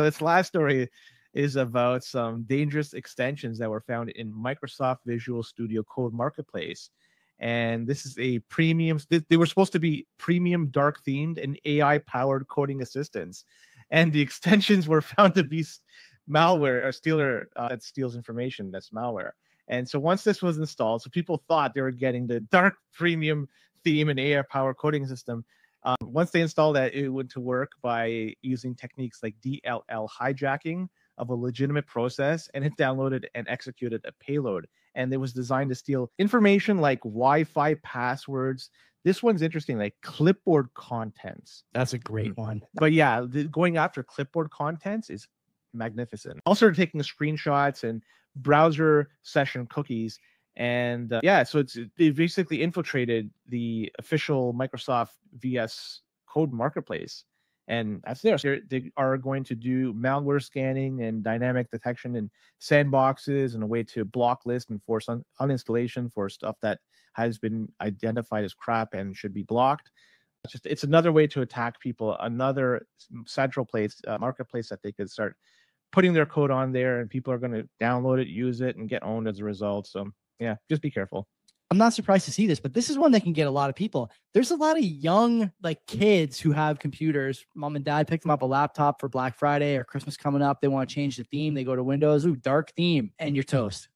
So this last story is about some dangerous extensions that were found in Microsoft Visual Studio Code Marketplace. And this is a premium, they were supposed to be premium dark themed and AI-powered coding assistants. And the extensions were found to be malware or stealer that steals information, that's malware. And so once this was installed, so people thought they were getting the dark premium theme and AI-powered coding system. Once they installed that, it went to work by using techniques like DLL hijacking of a legitimate process, and it downloaded and executed a payload. And it was designed to steal information like Wi-Fi passwords. This one's interesting, like clipboard contents. That's a great one. But yeah, going after clipboard contents is magnificent. Also taking screenshots and browser session cookies. And yeah, so they basically infiltrated the official Microsoft VS Code Marketplace. And that's there. So they are going to do malware scanning and dynamic detection and sandboxes and a way to block list and force uninstallation for stuff that has been identified as crap and should be blocked. It's another way to attack people, another central place, marketplace that they could start putting their code on there, and people are going to download it, use it, and get owned as a result. So yeah, just be careful. I'm not surprised to see this, but this is one that can get a lot of people. There's a lot of young kids who have computers. Mom and dad picked them up a laptop for Black Friday or Christmas coming up. They want to change the theme. They go to Windows, ooh, dark theme, and you're toast.